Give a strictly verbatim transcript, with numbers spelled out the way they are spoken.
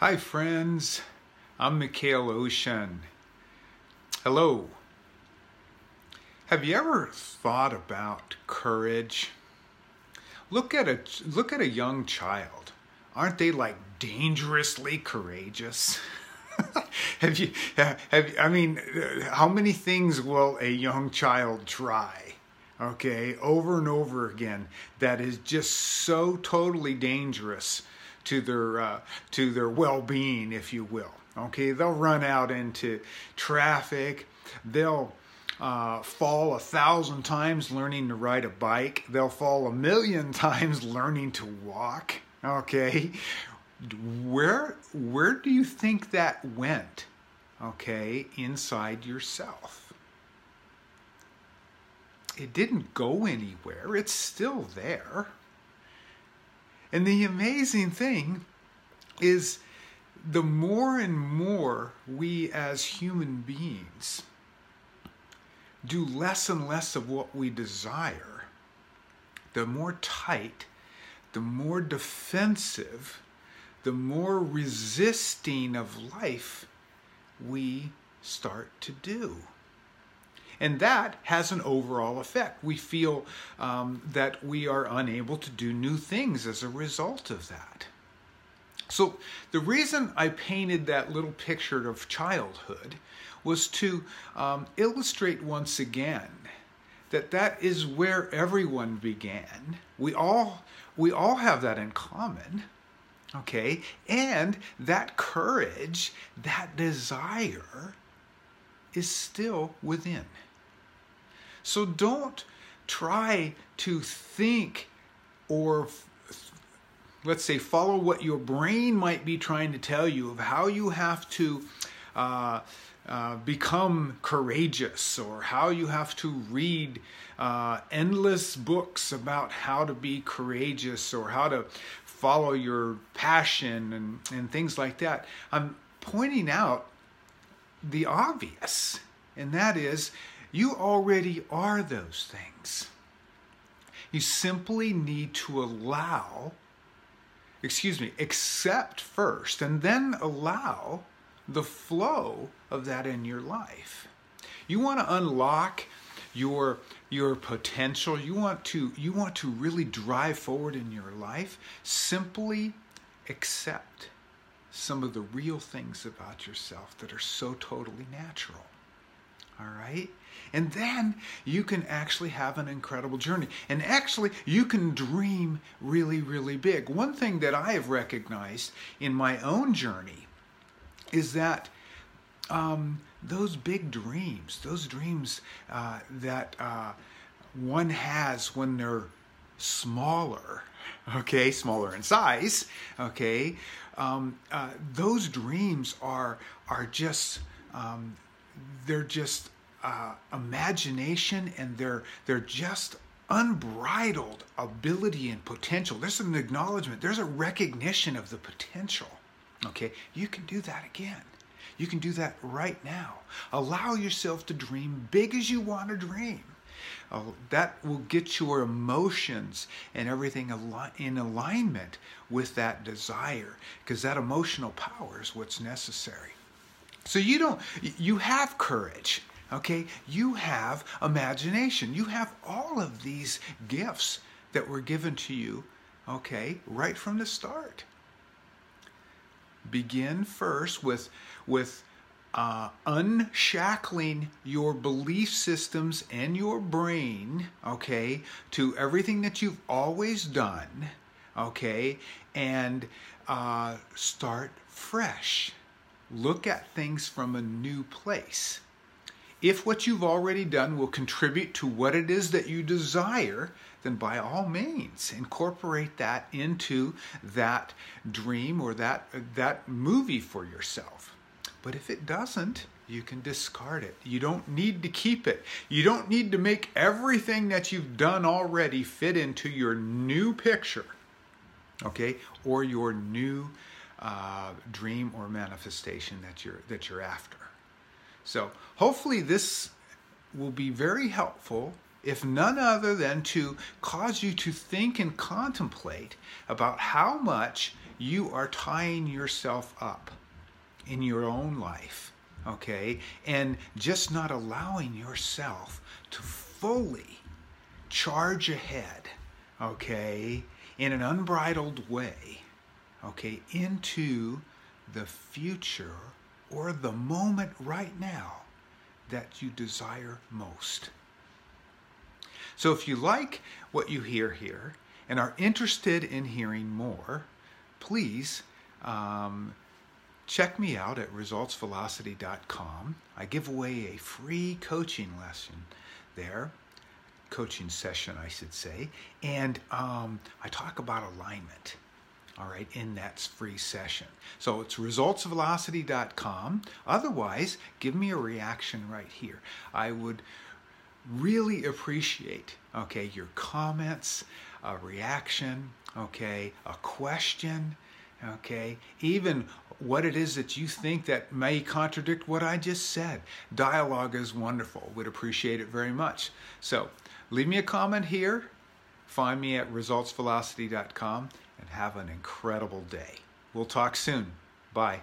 Hi friends, I'm Mikhail Ocean. Hello. Have you ever thought about courage? Look at a look at a young child. Aren't they like dangerously courageous? have you have I mean, how many things will a young child try? Okay, over and over again that is just so totally dangerous to their uh, to their well-being, if you will. Okay, they'll run out into traffic. They'll uh, fall a thousand times learning to ride a bike. They'll fall a million times learning to walk. Okay, where where do you think that went? Okay, inside yourself. It didn't go anywhere. It's still there. And the amazing thing is the more and more we as human beings do less and less of what we desire, the more tight, the more defensive, the more resisting of life we start to do. And that has an overall effect. We feel um, that we are unable to do new things as a result of that. So the reason I painted that little picture of childhood was to um, illustrate once again that that is where everyone began. We all, we all have that in common, okay? And that courage, that desire is still within. So don't try to think or, let's say, follow what your brain might be trying to tell you of how you have to uh, uh, become courageous or how you have to read uh, endless books about how to be courageous or how to follow your passion and, and things like that. I'm pointing out the obvious, and that is, you already are those things. You simply need to allow, excuse me, accept first and then allow the flow of that in your life. You want to unlock your your potential. You want to you want to really drive forward in your life. Simply accept some of the real things about yourself that are so totally natural. All right? And then you can actually have an incredible journey. And actually, you can dream really, really big. One thing that I have recognized in my own journey is that um, those big dreams, those dreams uh, that uh, one has when they're smaller, okay, smaller in size, okay, um, uh, those dreams are, are just... Um, They're just uh, imagination, and they're they're just unbridled ability and potential. There's an acknowledgement. There's a recognition of the potential. Okay, you can do that again. You can do that right now. Allow yourself to dream big as you want to dream. Uh, that will get your emotions and everything al- in alignment with that desire, because that emotional power is what's necessary. So you don't, you have courage, okay? You have imagination. You have all of these gifts that were given to you, okay, right from the start. Begin first with, with uh, unshackling your belief systems and your brain, okay, to everything that you've always done, okay, and uh, start fresh. Look at things from a new place. If what you've already done will contribute to what it is that you desire, then by all means, incorporate that into that dream or that, that movie for yourself. But if it doesn't, you can discard it. You don't need to keep it. You don't need to make everything that you've done already fit into your new picture, okay, or your new Uh, dream or manifestation that you're that you're after. So hopefully this will be very helpful if none other than to cause you to think and contemplate about how much you are tying yourself up in your own life, okay? And just not allowing yourself to fully charge ahead, okay, in an unbridled way, okay, into the future or the moment right now that you desire most. So if you like what you hear here and are interested in hearing more, please um, check me out at results velocity dot com. I give away a free coaching lesson there, coaching session I should say, and um, I talk about alignment. All right, in that free session. So it's results velocity dot com. Otherwise, give me a reaction right here. I would really appreciate, okay, your comments, a reaction, okay, a question, okay, even what it is that you think that may contradict what I just said. Dialogue is wonderful. Would appreciate it very much. So leave me a comment here. Find me at results velocity dot com. And have an incredible day. We'll talk soon. Bye.